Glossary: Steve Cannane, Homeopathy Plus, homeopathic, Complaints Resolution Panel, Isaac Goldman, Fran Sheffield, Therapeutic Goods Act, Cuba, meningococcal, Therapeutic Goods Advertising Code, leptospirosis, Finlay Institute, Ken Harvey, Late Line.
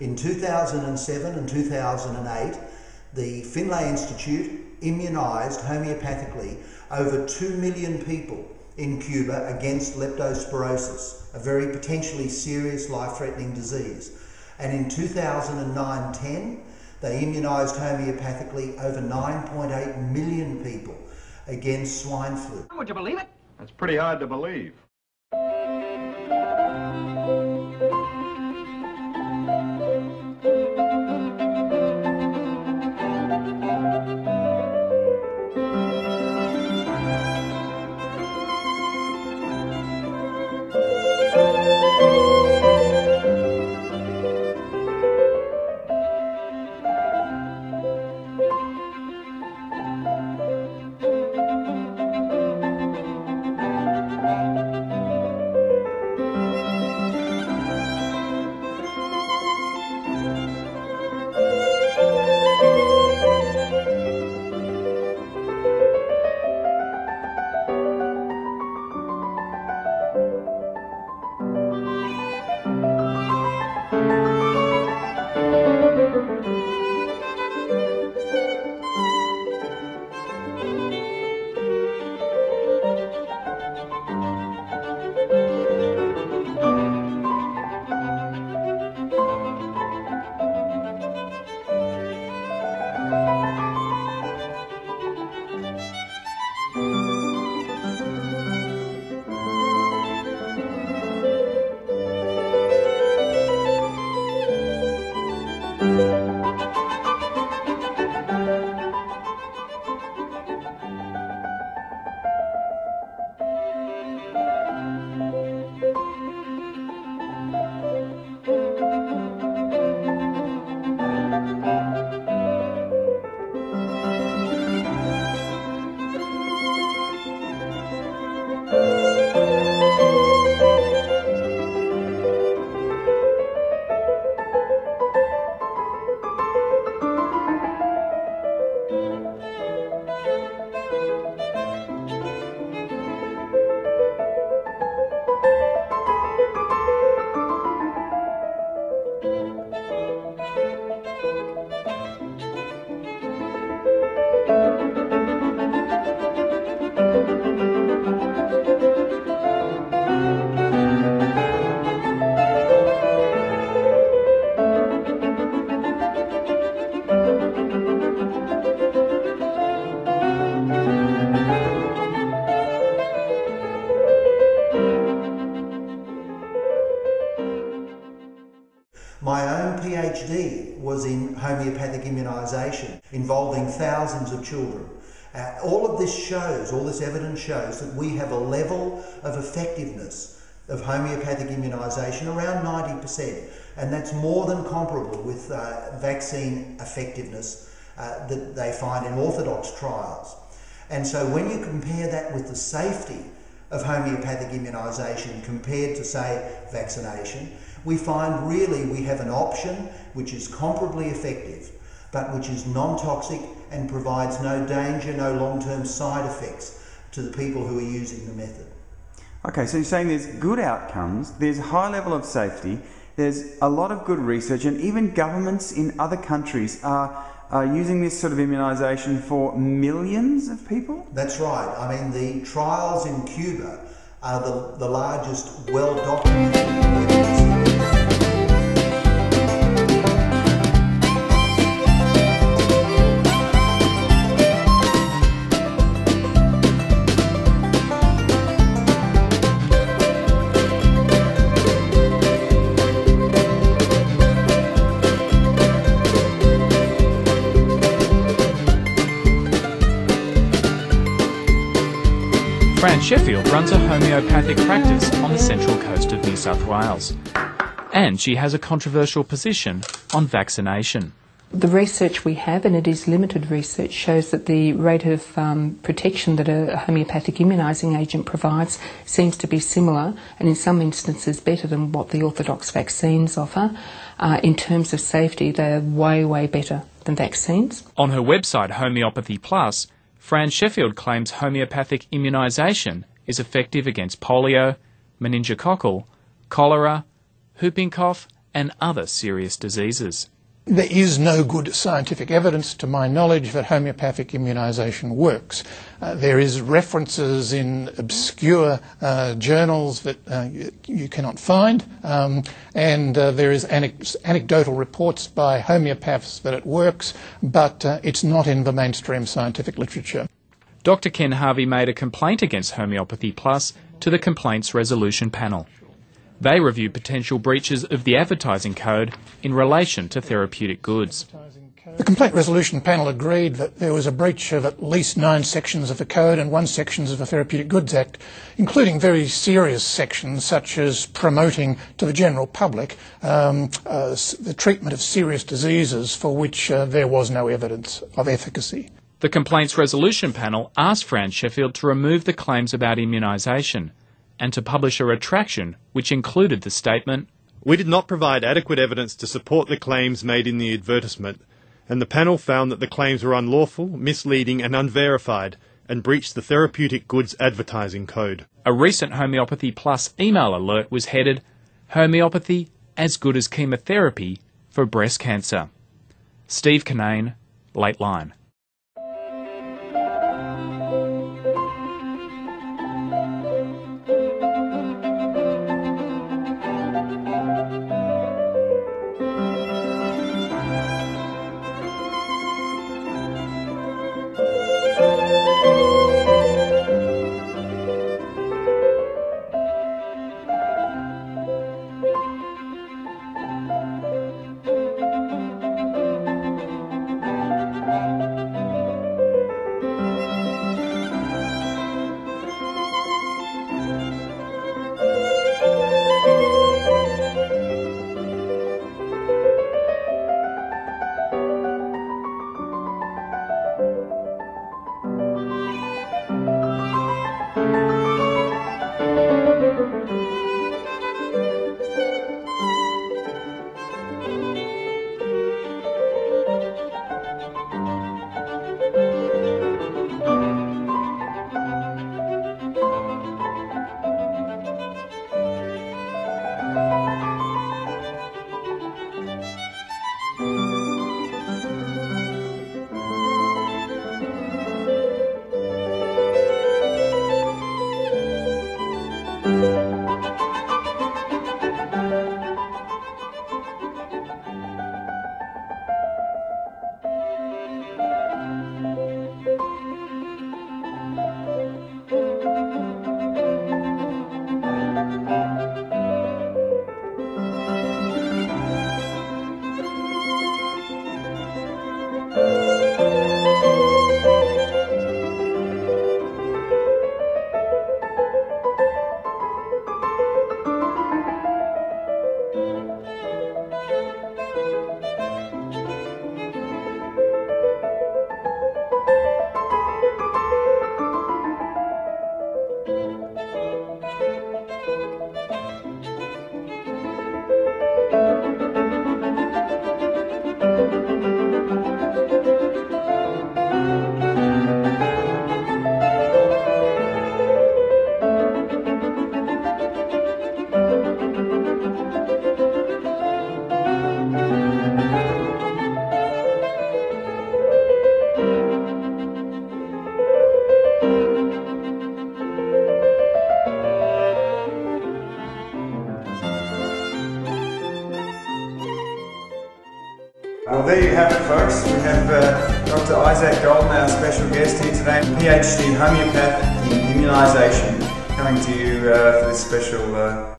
In 2007 and 2008, the Finlay Institute immunised homeopathically over 2 million people in Cuba against leptospirosis, a very potentially serious life-threatening disease. And in 2009-10, they immunised homeopathically over 9.8 million people against swine flu. Would you believe it? That's pretty hard to believe. Was in homeopathic immunisation involving thousands of children. All this evidence shows that we have a level of effectiveness of homeopathic immunisation around 90%, and that's more than comparable with vaccine effectiveness that they find in orthodox trials. And so when you compare that with the safety of homeopathic immunisation compared to, say, vaccination, we find really we have an option which is comparably effective, but which is non-toxic and provides no danger, no long-term side effects to the people who are using the method. Okay, so you're saying there's good outcomes, there's a high level of safety, there's a lot of good research, and even governments in other countries are using this sort of immunisation for millions of people? That's right. I mean, the trials in Cuba are the largest well-documented... Fran Sheffield runs a homeopathic practice on the Central Coast of New South Wales, and she has a controversial position on vaccination. The research we have, and it is limited research, shows that the rate of protection that a homeopathic immunising agent provides seems to be similar, and in some instances better than what the orthodox vaccines offer. In terms of safety, they're way, way better than vaccines. On her website, Homeopathy Plus, Fran Sheffield claims homeopathic immunisation is effective against polio, meningococcal, cholera, whooping cough and other serious diseases. There is no good scientific evidence, to my knowledge, that homeopathic immunisation works. There is references in obscure journals that you cannot find, and there is anecdotal reports by homeopaths that it works, but it's not in the mainstream scientific literature. Dr. Ken Harvey made a complaint against Homeopathy Plus to the Complaints Resolution Panel. They review potential breaches of the Advertising Code in relation to therapeutic goods. The Complaint Resolution Panel agreed that there was a breach of at least 9 sections of the Code and 1 section of the Therapeutic Goods Act, including very serious sections such as promoting to the general public the treatment of serious diseases for which there was no evidence of efficacy. The Complaints Resolution Panel asked Fran Sheffield to remove the claims about immunisation and to publish a retraction which included the statement, "We did not provide adequate evidence to support the claims made in the advertisement, and the panel found that the claims were unlawful, misleading and unverified, and breached the Therapeutic Goods Advertising Code." A recent Homeopathy Plus email alert was headed, "Homeopathy as good as chemotherapy for breast cancer." Steve Cannane, Late Line. Well, there you have it, folks. We have Dr. Isaac Goldman, our special guest here today, PhD homeopath in immunisation, coming to you for this special...